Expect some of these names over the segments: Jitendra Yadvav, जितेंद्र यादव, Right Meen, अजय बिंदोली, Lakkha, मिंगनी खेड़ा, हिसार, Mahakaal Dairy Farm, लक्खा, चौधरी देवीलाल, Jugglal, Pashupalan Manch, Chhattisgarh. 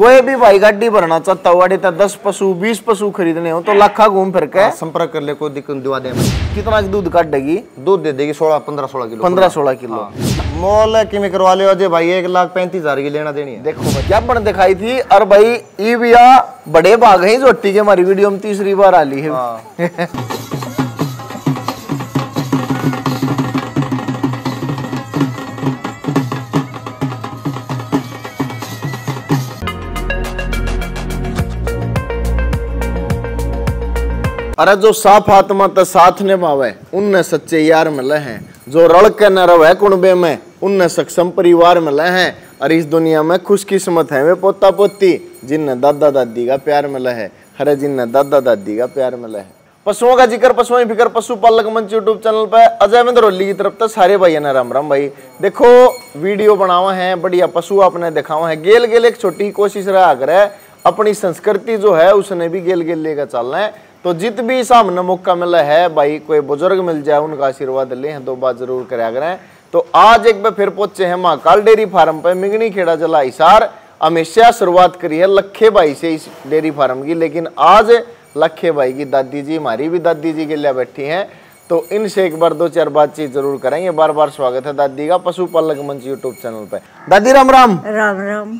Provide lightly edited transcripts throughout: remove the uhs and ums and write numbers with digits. कोई भी भाई गाड़ी भरना चाहता हुआ 10 पशु 20 पशु खरीदने हो तो लाखा घूम फिर के संपर्क कर ले, कोई दिक्कत दिवा दे। कितना दूध काट देगी? दूध दे देगी 16 15 16 किलो। 15 16 किलो। मोल कि करवा ले अजय भाई, 1,35,000 की लेना देनी है। देखो क्या बन दिखाई थी। और भाई ई बिया बड़े भाग है जोटी के हमारी वीडियो में 3री बार आ ली है। अरे जो साफ आत्मा तो साथ ने भावे उनने सच्चे यार मिले हैं, जो रड़ के न रवे कुणबे में उनने सक्षम परिवार मिले हैं। और इस दुनिया में खुशकिस्मत है वे पोता पोती जिनने दादा दादी का प्यार मिला है, हरे जिनने दादा दादी का प्यार मिला है। पशुओं का जिक्र पशुओं फिक्र पशुपालक मंच यूट्यूब चैनल पर अजय बिंदोली की तरफ से सारे भाइयों ने राम राम। भाई देखो वीडियो बनावा है, बढ़िया पशु आपने दिखावा है। गेल गेल एक छोटी कोशिश रहा करे, अपनी संस्कृति जो है उसने भी गेल गेल लेकर चलना है। तो जित भी सामने मौका मिला है भाई, कोई बुजुर्ग मिल जाए उनका आशीर्वाद ले हैं, 2 बात जरूर करा करें। तो आज एक बार फिर पहुंचे हैं महाकाल डेयरी फार्म पर, मिंगनी खेड़ा जिला हिसार। हमेशा शुरुआत करी है लक्खे भाई से इस डेयरी फार्म की, लेकिन आज लक्खे भाई की दादी जी हमारी भी दादी जी के लिए बैठी हैं, तो इनसे एक बार 2-4 बातचीत जरूर करेंगे। बार बार स्वागत है दादी का पशुपालक मंच यूट्यूब चैनल पर। दादी राम राम। राम राम।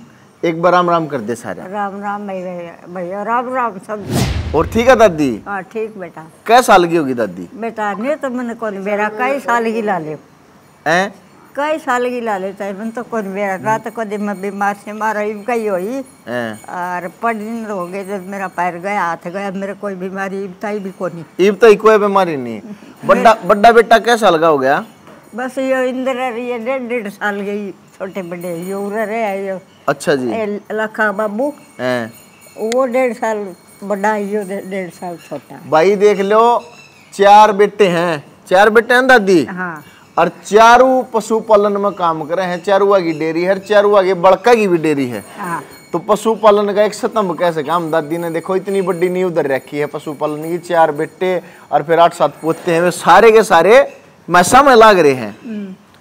एक बार राम राम कर दे सारे। राम राम भैया, राम राम सब। और ठीक है दादी? हाँ ठीक बेटा। कै साल की होगी दादी? बेटा ने तो मैंने कौन मेरा कई साल की ला ले, कई साल की ला ले मन तो कौन मेरा रात को दिन में बीमार से मारा कई हुई और 5 दिन हो गए जब मेरा पैर गया हाथ गया, मेरे कोई बीमारी इब्ताई भी कोनी, इब्ताई कोई बीमारी नहीं। बड़ा बेटा कै साल का हो गया? बस ये इंदिरा 1.5 साल गई, छोटे बड़े ये उधर है ये। अच्छा जी। लखा बाबू वो 1.5 साल बड़ा, ये 1.5 साल छोटा। भाई देख लो 4 बेटे हैं, 4 बेटे हैं दादी। हाँ। और चारों पशुपालन में काम कर रहे हैं, चारुआ की डेयरी है, चारुआ की बड़का की भी डेयरी है। हाँ। तो पशुपालन का एक स्तंभ कह सके हम दादी ने। देखो इतनी बड़ी नींव उधर रखी है पशुपालन की, 4 बेटे और फिर 8-7 पोते हैं, वे सारे के सारे मैसा में लाग रहे हैं।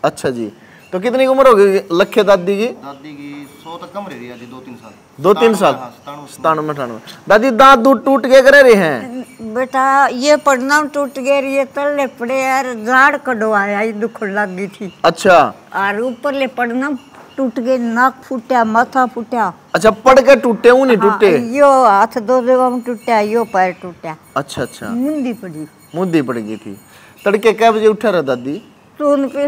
अच्छा जी। तो कितनी उम्र होगी लक्खे दादी की? दादी की 100 तक कम रही है, 2-3 साल। 2-3 साल। 97-98। दादी दांत दूध टूट गए करे रहे हैं? बेटा ये परिणाम टूट गए, ये तले पड़े यार, झाड़ कटवाया ये दुख लग गई थी। अच्छा। और ऊपर ले परिणाम टूट गए, नाक फूटा, माथा फूटा। अच्छा पड़ के टूटे? वो नहीं टूटे यो हाथ 2 जगह में टूटा, यो पैर टूटा। अच्छा अच्छा। मुंदी पड़ी, मुंदी पड़ गई थी। तड़के कै बजे उठा रहा दादी? 3 बजे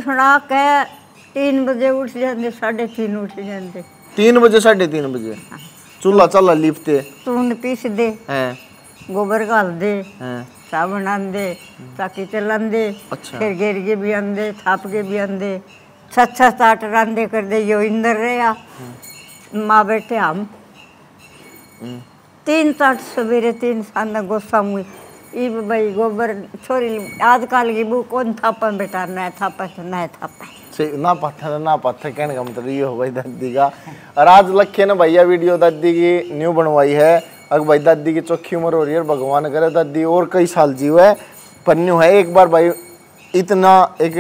उठ जाते, 3:30 उठ जाते। 3 बजे 3:30 बजे चूल्हा चला लिपते, चून पीस दे, गोबर घाल दे, साबुन आंदे, चाकी चलांदे। अच्छा। फिर घेर के भी आंदे, थाप के भी आंदे, 6-7 8 रांदे कर दे। यो इंदर रहा माँ बेटे हम 3 ताट सवेरे 3 सांदा गोसा मुई इब भाई गोबर छोरी आजकल की बू कौन थापन बेटा, न थापा न थापा ना पत्थर ना पत्थर कहने का मतलब ये हो भाई दादी का। और आज लक्खे ने भैया वीडियो दादी की न्यू बनवाई है। अब भाई दादी की चौखी उम्र हो रही है, भगवान करे दादी और कई साल जीवे। पर न्यू है एक बार भाई इतना एक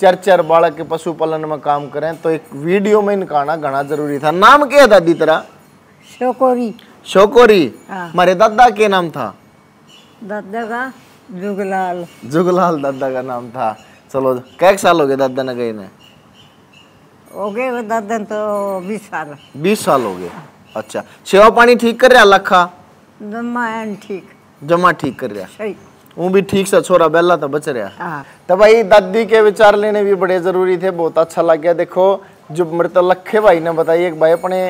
4-4 बालक के पशुपालन में काम करें तो एक वीडियो में इनका आना घना जरूरी था। नाम क्या है दादी तेरा? शोकोरी। शोकोरी। हमारे दादा के नाम था? दादा का जुगलाल। जुगलाल दादा का नाम था। चलो कै साल हो गए दादा ने गए ने? हो गए दादा तो 20 साल। 20 साल हो गए। अच्छा। सेवा पानी ठीक कर रहा लखा? जमा ठीक, जमा ठीक कर रहा सही। वो भी ठीक सा छोरा बेला तो बच रहा। तो भाई दादी के विचार लेने भी बड़े जरूरी थे, बहुत अच्छा लग गया। देखो जो मृत लक्खे भाई ने बताइए, भाई अपने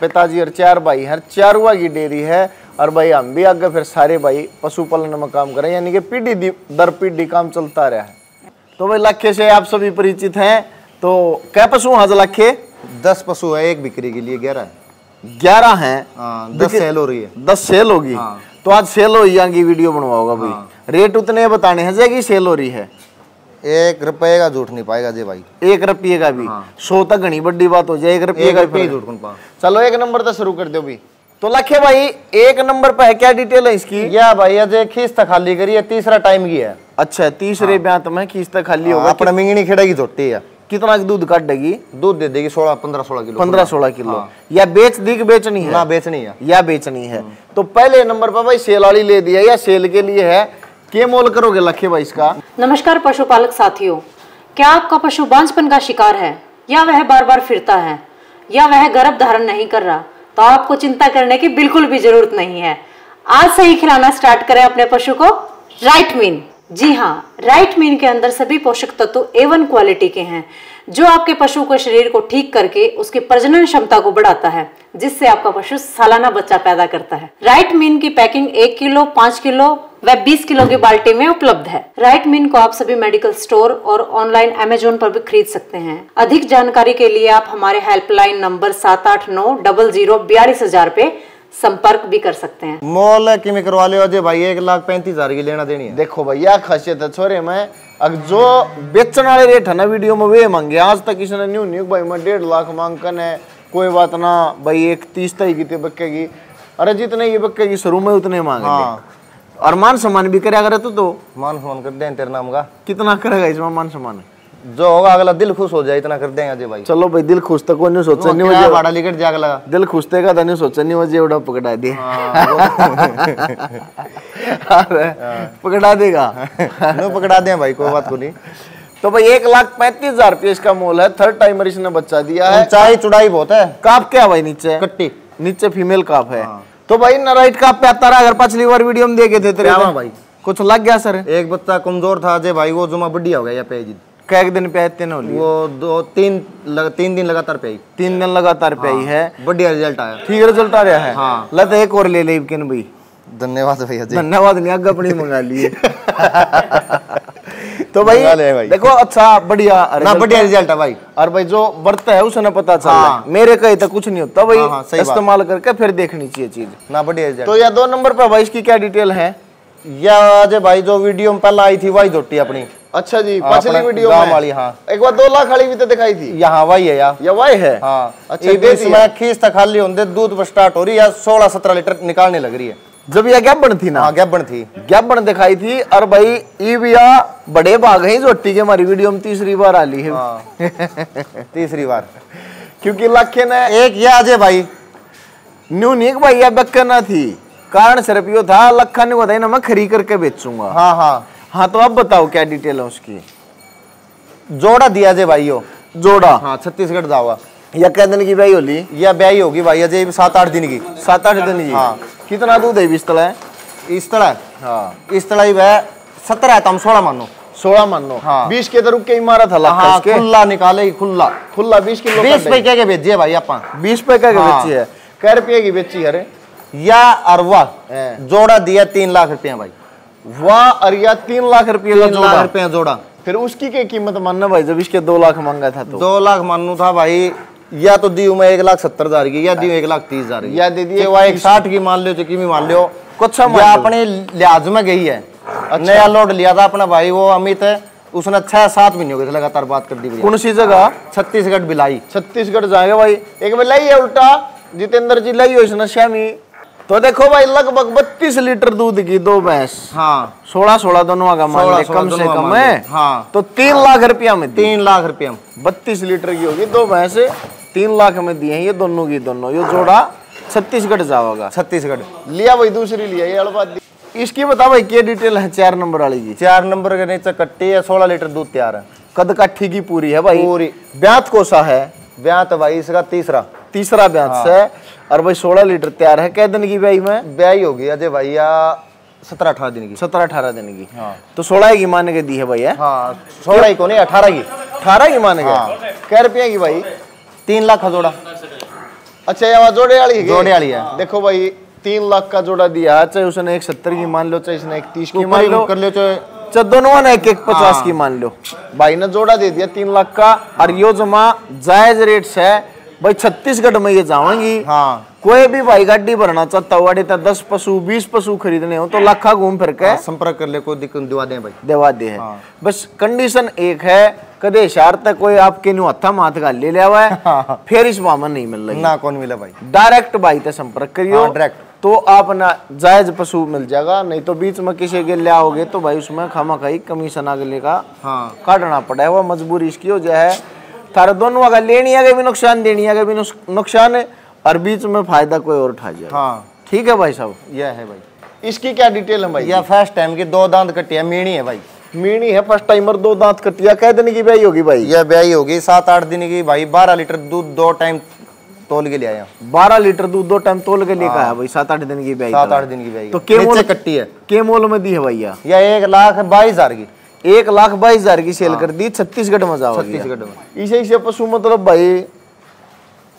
पिताजी और 4 भाई हर चारुआ की डेयरी है। और भाई हम भी आगे फिर सारे भाई पशुपालन में काम करें, यानी कि पीढ़ी दर पीढ़ी काम चलता रहा है। तो भाई लक्खे से आप सभी परिचित हैं। तो क्या पशु हाज लक्खे? 10 पशु है, 1 बिक्री के लिए 11 हैं। 10 सेल हो रही है। 10 सेल होगी। हाँ। तो आज सेल हो यहाँ की वीडियो बनवाओगा भाई। हाँ। रेट उतने बताने हैं जैसे कि सेल हो रही है। 1 रुपये का झूठ नहीं पाएगा जी भाई, 1 रुपये का भी। हाँ। 100 तक घनी बड़ी बात हो जाए, 1 रुपये का भी झूठ नहीं पा। चलो 1 नंबर तक शुरू कर दो भाई। तो लक्खे भाई 1 नंबर पे है, क्या डिटेल है इसकी? या भाई अजय खींचता खाली करिए, 3रा टाइम की है। अच्छा, 3रे ब्यांत में खींचता खाली होगा। अपना मिंगनी खेड़ा की झोटी है। कितना दूध काटेगी? दूध दे देगी 15-16 किलो। 15-16 किलो। हाँ। या बेच दी कि बेचनी है? ना बेचनी है। या बेचनी है। तो पहले नंबर पर भाई सेलाड़ी ले दिया या सेल के लिए है, के मोल करोगे लक्खे भाई इसका? नमस्कार पशुपालक साथियों, क्या आपका पशु बांझपन का शिकार है या वह बार बार फिरता है या वह गर्भ धारण नहीं कर रहा? तो आपको चिंता करने की बिल्कुल भी जरूरत नहीं है। आज से ही खिलाना स्टार्ट करें अपने पशु को राइट मीन। जी हाँ, राइट मीन के अंदर सभी पोषक तत्व A1 क्वालिटी के हैं जो आपके पशु के शरीर को ठीक करके उसके प्रजनन क्षमता को बढ़ाता है, जिससे आपका पशु सालाना बच्चा पैदा करता है। राइट मीन की पैकिंग 1 किलो, 5 किलो व 20 किलो की बाल्टी में उपलब्ध है। राइट मीन को आप सभी मेडिकल स्टोर और ऑनलाइन अमेजोन पर भी खरीद सकते हैं। अधिक जानकारी के लिए आप हमारे हेल्पलाइन नंबर 789000428000 पे संपर्क भी कर सकते हैं। मोल की वाले अजय भाई 1,35,000 की लेना देनी है। देखो भैया खासियत है छोरे में, अगर जो बेचने वाले रेट है ना वीडियो में वे मांगे। आज तक किसी ने न्यू भाई मैं 1.5 लाख मांगन है, कोई बात ना भाई 1,30,000 तय की थे बक्के की। अरे जितने ये बक्के की शुरू में उतने मांगे। हाँ। और मान सम्मान भी करे अगर तो मान सम्मान कर दे तेरे नाम का। कितना करेगा इसमें मान सम्मान? जो होगा अगला दिल खुश हो जाए इतना कर देंगे अजय भाई। चलो भाई दिल खुश तक नहीं सोचा नहीं हो भाड़ा लेकर जा अगला दिल खुश तेगा तो नहीं सोचा नहीं हो जाए उड़ा पकड़ा दे। पकड़ा देगा नहीं पकड़ा दे भाई कोई बात को नहीं। तो भाई 1,35,000 रुपये इसका मोल है। थर्ड टाइमर इसने बच्चा दिया है। ऊंचाई चौड़ाई बहुत है। काफ क्या भाई नीचे कट्टी नीचे फीमेल काफ है। तो भाई ना राइट काफ पे आता रहा। अगर पिछली बार वीडियो में देखे थे तेरे भाई कुछ लग गया सर? एक बच्चा कमजोर था अजय भाई, वो जुमा बढ़िया हो गया। एक दिन पे आते वो 2-3 दिन लगातार पे आई। 3 दिन लगातार पे आई है। बढ़िया रिजल्ट आया। ठीक रिजल्ट आ रहा है। हाँ। लत एक और ले ले भाई। धन्यवाद भैया। धन्यवाद नहीं आगे अपनी मंगा लिए। तो भाई देखो अच्छा बढ़िया ना बढ़िया रिजल्ट है भाई। और भाई जो बरता है उसने पता चला। मेरे कहीं तो कुछ नहीं होता भाई, इस्तेमाल करके फिर देखनी चाहिए चीज ना। बढ़िया रिजल्ट। तो यह 2 नंबर पर भाई इसकी क्या डिटेल है? या भाई जो वीडियो में पहला आई थी वही झोटी अपनी। अच्छा जी पिछली वीडियो में वाली। हाँ। एक बार 2 लाख वाली भी तो दिखाई थी। यहाँ वही है यार। वही है। हाँ। अच्छा इसमें खीस तक खाली होंगे दूध स्टार्ट हो रही है। 16-17 लीटर निकालने लग रही है। जब यह गैप बन थी ना। हाँ, गैप बन दिखाई थी। और भाई ईविया बड़े भाग है झोटी के। हमारी वीडियो में 3री बार आली है। 3री बार क्योंकि लक्खे ने एक यह अजय भाई न्यू नीक भाई यह बक्कना थी। कारण सिर्फ यो था लक्खा ने बताया ना मैं खरी करके बेचूंगा। हाँ हाँ हाँ। तो अब बताओ क्या डिटेल है उसकी? जोड़ा दिया जे भाई हो जोड़ा। हाँ छत्तीसगढ़ जाओगा। या क्या दिन की ब्याई होली? या ब्याई होगी भाई अजय 7-8 दिन की। 7-8 दिन की। हाँ। कितना दूध है इस तरह? इस तरह। हाँ। इस तरह ही वह 17 है तो हम 16 मानो। 16 मानो। हाँ। 20 के तो रुक के ही मारा था लक्खा। हाँ, खुला निकाले खुला खुला 20 किलो। 20 रुपये क्या बेचिए भाई आप? 20 रुपये क्या बेची है? कै रुपये की बेची? अरे या अरवा जोड़ा दिया 3 लाख रुपये भाई। वाह अरिया 3 लाख रुपये जोड़ा। फिर उसकी क्या कीमत मानना भाई जब इसके 2 लाख मांगा था? तो 2 लाख मानू था भाई। या तो दी मैं 1,70,000 की या दी 1,30,000 या दे दी 1,60,000 की मान लो चुकी मान लो कुछ अपने लिहाज में गई है। नया लोड लिया था अपना भाई वो अमित है, उसने 6-7 महीने हो गए लगातार बात कर दी। कौन सी जगह? छत्तीसगढ़ बिलाई। छत्तीसगढ़ जाएगा भाई। एक बिलाई है उल्टा जितेंद्र जी लाई हो इसने श्यामी। तो देखो भाई लगभग 32 लीटर दूध की 2 भैंस। हाँ 16-16 दोनों आगा मान ले कम से कम है। हाँ। तो 3 लाख रुपया में 3 लाख रुपया 32 लीटर की होगी 2 भैंस 3 लाख में दिए हैं ये दोनों की दोनों। ये जोड़ा छत्तीसगढ़ जाओगा। छत्तीसगढ़ लिया भाई दूसरी लिया ये अड़बाद। इसकी बता भाई क्या डिटेल है 4 नंबर वाली की? 4 नंबर के नीचे कट्टी है। 16 लीटर दूध तैयार है। कद काठी की पूरी है भाई। पूरी ब्यात कोसा है। ब्यात भाई इसका तीसरा ब्यात है। और भाई 16 लीटर तैयार है। कै दिन की ब्याई में? ब्याई होगी अजय भैया 17-18 दिन की। 17-18 दिन की। हाँ। तो 16 की मान के दी है भैया। हाँ 16 को नहीं 18 की मान के। कै रुपये की भाई? 3 लाख का जोड़ा। अच्छा ये जोड़े वाली है। जोड़े वाली है। देखो भाई 3 लाख का जोड़ा दिया। चाहे उसने 1,70 की मान लो, चाहे इसने 1,30 की मान लो कर लो, चाहे दोनों ने 1,50 की मान लो। भाई ने जोड़ा दे दिया 3 लाख का। और यो जमा जायज रेट है भाई। छत्तीसगढ़ में ये जाऊंगी। हाँ। कोई भी भाई गाड़ी भरना चाहता हुआ 10 पशु 20 पशु खरीदने हो तो लक्खा घूम फिर के संपर्क कर ले। कोई दिक्कत दिवा दे भाई दिवा दे है। हाँ। बस कंडीशन एक है कदे हिसार तक कोई आपके न्यू हथा माथ का ले लिया हुआ है। हाँ। फिर इस मामला नहीं मिल रही ना। कौन मिला भाई? डायरेक्ट भाई तक संपर्क करियो। डायरेक्ट तो आप ना जायज पशु मिल जाएगा। नहीं तो बीच में किसी के ले आओगे तो भाई उसमें खामा खाई कमीशन आगे का काटना पड़ेगा। मजबूरी इसकी हो जाए थारे दोनों अगर लेनिया का भी नुकसान देनिया का भी नुकसान है और बीच में फायदा कोई और उठा जाए। हाँ ठीक है भाई साहब, यह है भाई। इसकी क्या डिटेल है भाई? यह फर्स्ट टाइम की दो दांत कटिया मेणी है भाई, मीणी है फर्स्ट टाइमर, दो दांत कटिया। कै दिन की ब्याई होगी भाई? यह ब्याई होगी 7-8 दिन की भाई। 12 लीटर दूध दो टाइम तोल के ले आया। 12 लीटर दूध दो टाइम तोल के लेकर आया भाई। 7-8 दिन की ब्याई, 7-8 दिन की ब्याई। तो केमोल कट्टी है, केमोल में दी है भैया यह 1,22,000 की, 1,22,000 की सेल कर दी। छत्तीसगढ़ में जाओ, छत्तीसगढ़ में इसे पशु मतलब भाई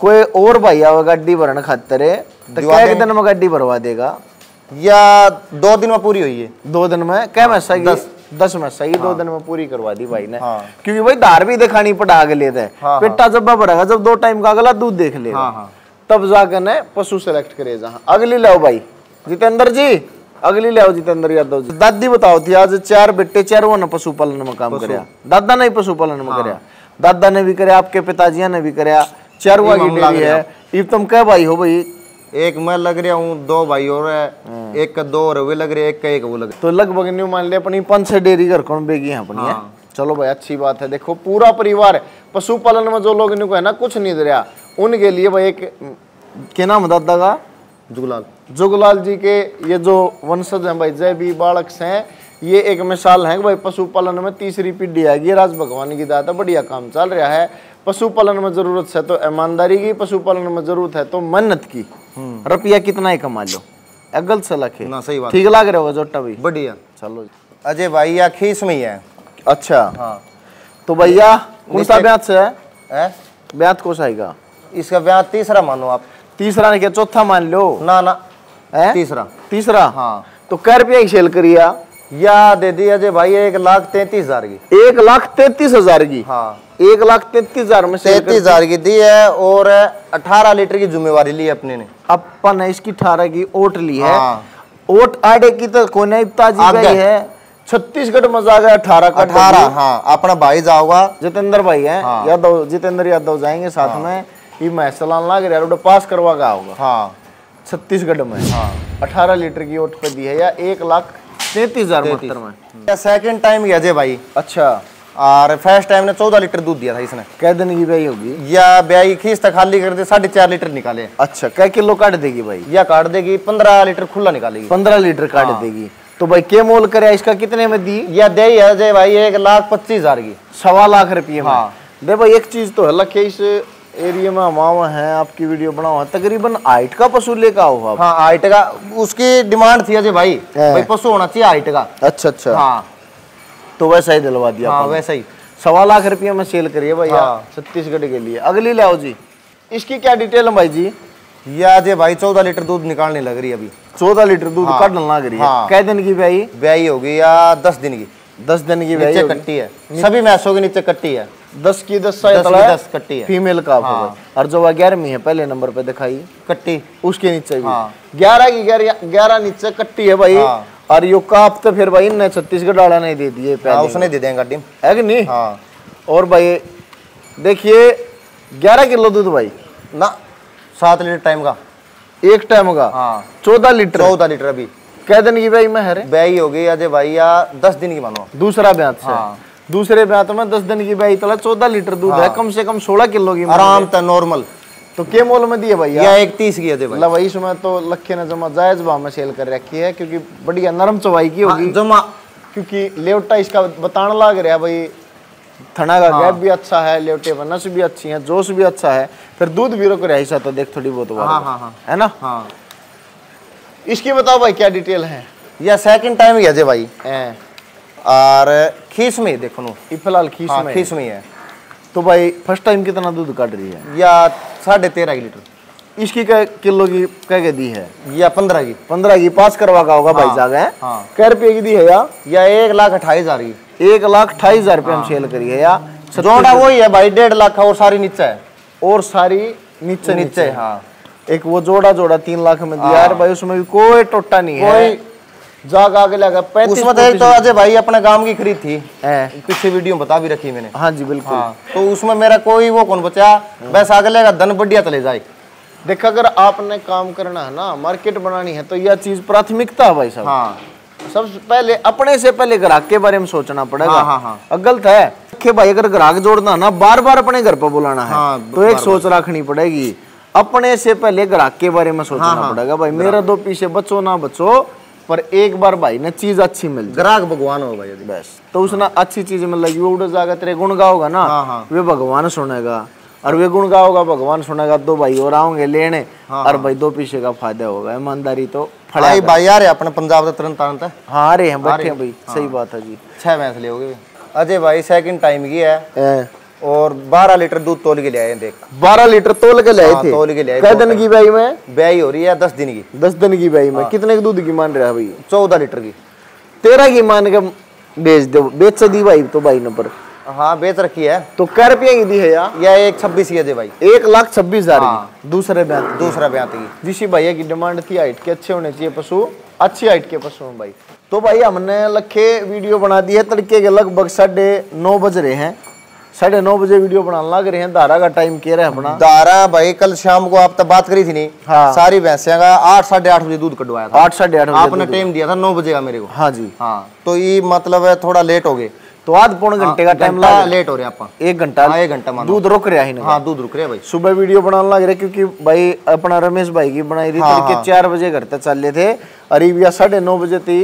कोई और भाई आवे गाड़ी भरने खातर है तो कै दिन में गाड़ी भरवा देगा? या 2 दिन में पूरी हुई है, 2 दिन में कै में 10 में सही। हाँ। 2 दिन में पूरी करवा दी भाई ने। हाँ। क्योंकि भाई धार भी दिखानी पड़ा अगले दिन। हाँ। पेटा जब भरेगा जब दो टाइम का अगला दूध देख लेगा। हाँ। तब जाकर ने पशु सेलेक्ट करे। जहाँ अगली लाओ भाई जितेंद्र जी, अगली लाओ जितेंद्र यादव जी। दादी बताओ थी आज 4 बेटे 4 वो न पशुपालन में काम करे, दादा ने पशुपालन में करे, दादा ने भी करे, आपके पिताजी ने भी करे। 4 की डेयरी है। इब तुम क्या भाई हो भाई? एक मैं लग रहा हूँ, 2 भाई और है, 1 का 2 और वे लग रहे, 1 का 1 वो लग। तो लगभग न्यू मान ले अपनी 5-6 डेयरी घर कौन बेगी है अपनी। हाँ। है। चलो भाई अच्छी बात है। देखो पूरा परिवार पशुपालन में जो लोग न्यू है ना कुछ नहीं दे रहा उनके लिए भाई एक क्या नाम दादा का? जुगलाल। जुगलाल जी के ये जो वंशज है भाई जय भी बालक हैं, ये एक मिसाल है भाई पशुपालन में 3री पीढ़ी आएगी। राज भगवान की दाता बढ़िया काम चल रहा है। पशुपालन में जरूरत है तो ईमानदारी की, पशुपालन में जरूरत है तो मन्नत की। रुपया कितना ही कमा लो, अगल सलक है ना, सही बात। ठीक लग रहा होगा जोटा भाई, बढ़िया। चलो अजय भाई या खीस में ही है। अच्छा हाँ। तो भैया कौन सा ब्याज से है? ब्याज कौन सा आएगा इसका? ब्याज 3रा मानो आप, 3रा ने क्या 4था मान लो ना ना है 3रा। हाँ तो कै रुपया की सेल करिया या दे दी अजय भाई? 1,33,000 की, 1,33,000 की। हाँ 1,33,000 में 33,000 की दी है और 18 लीटर की जुम्मेवारी ली है अपने ने। अपन ने इसकी 18 की ओट ली है। ओट आड़े की तो कोने ताजी है। छत्तीसगढ़ में जाएगा 18 का 18। हाँ अपना भाई जाओगा जितेंद्र भाई है। हाँ। यादव जितेंद्र यादव जाएंगे साथ। हाँ। में ये महसलान लाग रहा पास करवा का होगा। हाँ छत्तीसगढ़ में। हाँ 18 लीटर की ओट पे दी है या 1,33,000 में। सेकंड टाइम गया अजय भाई। अच्छा और फर्स्ट टाइम ने 14 लीटर दूध दिया था इसने। कै दिन की ब्याई होगी? या ब्याई खीस तक खाली कर दे 4.5 लीटर निकाले। अच्छा कै किलो काट देगी भाई? या काट देगी 15 लीटर खुला निकालेगी, 15 लीटर काट देगी। तो भाई के मोल करे इसका कितने में दी या दे अजय भाई? 1,25,000 की, 1.25 लाख रुपये। हाँ दे भाई। एक चीज तो है लक्ष्य इस एरिया में माओ है आपकी वीडियो बनाओ तकरीबन हाइट का पशु लेकर आओ आप। हाँ हाइट का उसकी डिमांड थी अजय भाई, भाई पशु होना चाहिए हाइट का। अच्छा अच्छा। हाँ तो वैसा ही दिलवा दिया। हाँ वैसा ही 1.25 लाख रुपये में सेल करिए भाई। हाँ। छत्तीसगढ़ के लिए। अगली लाओ जी, इसकी क्या डिटेल है भाई जी? या अजय भाई 14 लीटर दूध निकालने लग रही है अभी। 14 लीटर दूध काटने लग रही है। कै दिन की ब्याई? ब्याई होगी या 10 दिन की, 10 दिन की ब्याई कट्टी है। सभी मैसों के नीचे कट्टी है। 10 की 10 कट्टी है फीमेल का। हाँ। और जो 11वीं है पहले नंबर पे दिखाई कट्टी उसके नीचे। हाँ। 11 की 11 नीचे कट्टी है भाई। हाँ। और यो काप तो फिर भाई ने छत्तीसगढ़ वाला नहीं दे दिए पहले। हाँ, उसने दे देंगे टीम है कि नहीं। हाँ। और भाई देखिए 11 किलो दूध भाई ना 7 लीटर टाइम का, एक टाइम का। हाँ 14 लीटर अभी। कै दिन की ब्याई में है? ब्याई हो गई अजय भाई या 10 दिन की मानो। दूसरा ब्याज से, दूसरे ब्यात में 10 दिन की ब्याई तला 14 लीटर दूध है, कम से कम 16 किलो की आराम था नॉर्मल। तो के मोल में दिए भाई? या 1,30 की है भाई। भाई इसमें तो लक्खे ने जमा जायज भाव में सेल कर रखी है क्योंकि बढ़िया नरम चवाई की होगी जमा, क्योंकि लेवटा इसका बताना लग रहा है भाई। थना का गैप भी अच्छा है, लेवटे में नस भी अच्छी है, जोश भी अच्छा है, फिर दूध भी रोक रहा तो देख थोड़ी बहुत है ना। इसकी बताओ भाई क्या डिटेल है? या सेकेंड टाइम ही अजय भाई और खीस में देखो नो फिलहाल खीस। हाँ, में खीस में है। तो भाई फर्स्ट टाइम कितना दूध काट रही है? या 13.5 लीटर। इसकी क्या किलो की क्या दी है? या 15 की पास करवा का होगा। हाँ, भाई जागा है। हाँ, कै रुपये की दी है या 1,28,000 की, 1,28,000 रुपये हम सेल करी है। या जोड़ा वही है भाई 1.5 लाख का और सारी नीचे है, और सारी नीचे नीचे। हाँ एक वो जोड़ा 3 लाख में दिया यार भाई, उसमें भी कोई टोटा नहीं है। जागा के लगा 35 तो अजय भाई अपने गांव की खरीद थी, पीछे वीडियो बता भी रखी मैंने। हाँ जी बिल्कुल। हाँ। तो उसमें मेरा कोई वो कौन बचा वैसा आगे लेगा धन बढ़िया चले जाए। देखा अगर आपने काम करना है ना मार्केट बनानी है तो यह चीज प्राथमिकता है भाई साहब। हाँ। सबसे पहले अपने से पहले ग्राहक के बारे में सोचना पड़ेगा। हाँ हाँ हाँ। गलत है कि भाई अगर ग्राहक जोड़ना ना बार बार अपने घर पर बुलाना है तो एक सोच रखनी पड़ेगी, अपने से पहले ग्राहक के बारे में सोचना पड़ेगा। भाई मेरा दो पीछे बचो ना बचो पर एक बार भाई ना चीज अच्छी मिल, ग्राहक भगवान होगा यदि बस तो उसने अच्छी चीज मतलब वो उड़ जाएगा तेरे गुण गाओगा ना वे भगवान सुनेगा, और वे गुण गाओगा भगवान सुनेगा, दो भाई और आओगे लेने और भाई दो पीछे का फायदा होगा। ईमानदारी तो भाई भाई यार अपने पंजाब का तरन तारन था। हाँ अरे हम बैठे भाई सही बात है जी। 6 भैंस ले होगी अजय भाई, सेकंड टाइम की है और 12 लीटर दूध तोल के ले आए। देख 12 लीटर तोल के ले आए थे। तोल के ले आए। कितने दिन की ब्याई में? ब्याई हो रही है 10 दिन की। 10 दिन की ब्याई में कितने के दूध की मान रहा है भाई? 14 लीटर की। 13 की मान के बेच दो, बेच दी भाई तो भाई न पर। हाँ बेच रखी है तो क्या रुपया की दी है यार? या 1,26,000 की है भाई, 1,26,000। दूसरा ब्यात की जिस भैया की डिमांड थी हाइट के अच्छे होने चाहिए पशु, अच्छी हाइट के पशु भाई। तो भाई हमने लखे वीडियो बना दी है, तड़के के लगभग 9:30 बज रहे हैं, 9:30 बजे वीडियो बनाने लग रहे हैं। धारा का टाइम कह रहे हैं अपना धारा भाई कल शाम को आप तब बात करी थी नहीं? हाँ। सारी भैंसियां का 8-8:30 बजे दूध कटवाया था। 8-8:30 आपने टाइम दिया था 9 बजे का मेरे को। हाँ जी हाँ। तो ये मतलब है थोड़ा लेट हो गए तो आध पौन घंटे का टाइम लगा, लेट हो रहा है आप 1 घंटा दूध रुक रहा है। हाँ दूध रुक रहा है भाई। सुबह वीडियो बनाने लग रहे क्योंकि भाई अपना रमेश भाई की बनाई रही के 4 बजे घर तक चल रहे थे और ये 9:30 बजे थी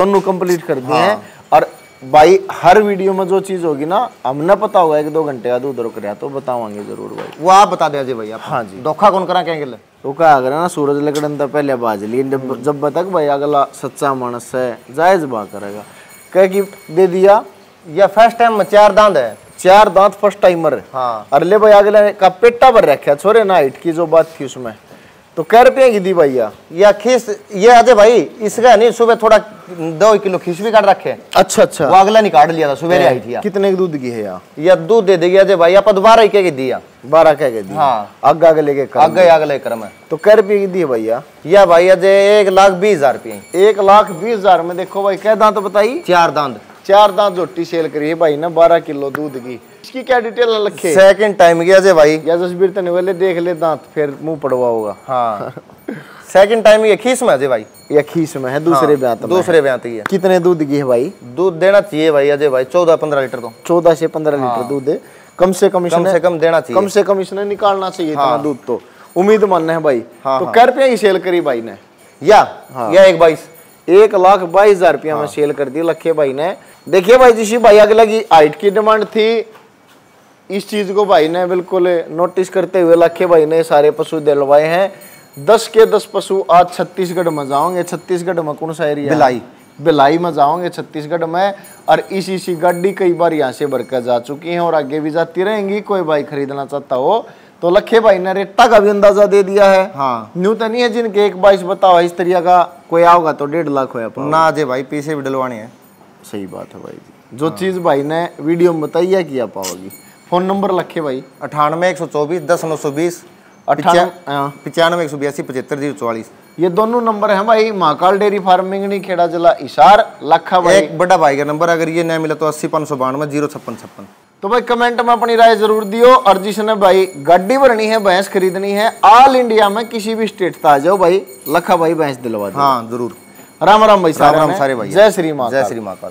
दोनों कंप्लीट कर दिए हैं। और भाई हर वीडियो में जो चीज होगी ना हमने पता होगा 1-2 घंटे का दूध रुक रहा तो बताओगे जरूर भाई, वो आप बता दें भाई आप। हाँ जी। धोखा कौन करा कहेंगे तो क्या अगर ना सूरज लगड़न तो पहले बाज लिए, जब तक भाई अगला सच्चा मानस है जायज बा करेगा। कह कि दे दिया या फर्स्ट टाइम में 4 दांत है, 4 दांत फर्स्ट टाइमर। हाँ। अरे भाई अगले का पेटा भर रखा छोरे ना हाइट की जो बात थी उसमें तो कह रुपये की दी भैया या खीस? ये अजय भाई इसका नहीं सुबह थोड़ा 2 किलो खीस भी काट रखे। अच्छा अच्छा। वो अगला नहीं काट लिया था सुबह आई थी। कितने दूध की है यार? या दूध दे देगी अजय भाई आप 12 के दिया, 12 के दिया। हाँ। अगले क्रम है तो कह रुपये की दी भैया या भाई अजय 1,20,000 रुपये। 1,20,000 में देखो भाई क्या दांत बताई? 4 दांत झोटी सेल करी है भाई ना 12 किलो दूध की। इसकी क्या डिटेल लखे? सेकंड टाइम की अजय भाई या जसबीर तने वाले देख ले दांत फिर मुंह पड़वा होगा। हाँ सेकंड टाइम ये खीस में अजय भाई या खीस में है दूसरे ब्यात में। दूसरे ब्यात की है। कितने दूध की है भाई? दूध देना चाहिए भाई अजय भाई 14-15 लीटर तो 14 से 15 लीटर दूध है कम से कम देना चाहिए, कम से कम इसने निकालना चाहिए इतना दूध तो उम्मीद मानना है भाई। तो कर पे ही सेल करी भाई ने या 1,22,000 रुपया में सेल कर दी लखे भाई ने। देखिए भाई जिसी भाई अगला की हाइट की डिमांड थी इस चीज को भाई ने बिल्कुल नोटिस करते हुए लखे भाई ने सारे पशु दिलवाए हैं। 10 के 10 पशु आज छत्तीसगढ़ में जाओगे। छत्तीसगढ़ में कौन सा एरिया? बिलाई में जाओगे छत्तीसगढ़ में। और इसी गाड़ी कई बार यहाँ से भरकर जा चुकी है और आगे भी जाती रहेंगी। कोई भाई खरीदना चाहता हो तो लखे भाई ने रेटा का भी अंदाजा दे दिया है। हाँ। न्यू तो नहीं है जिनके 1,22 बताओ इस तरीका का कोई आओगा तो 1.5 लाख होगा ना अजय भाई, पीछे भी डलवानी है। सही बात है भाई जी। जो चीज भाई ने वीडियो में बताई है कि आप आओगी। फोन नंबर लखे भाई 98-124-10-920 95-182-75-044 ये दोनों नंबर हैं भाई। महाकाल डेयरी फार्मिंग खेड़ा जिला हिसार लखा भाई एक बड़ा भाई का नंबर अगर ये नहीं मिला तो 80-592-05656। तो भाई कमेंट में अपनी राय जरूर दियो। और जिसने भाई गाड़ी भरनी है भैंस खरीदनी है ऑल इंडिया में किसी भी स्टेट का आ जाओ भाई लखा भाई भैंस दिलवा दो। हाँ जरूर। राम राम भाई। राम राम सारे भाई। जय श्री मां। जय श्री मां।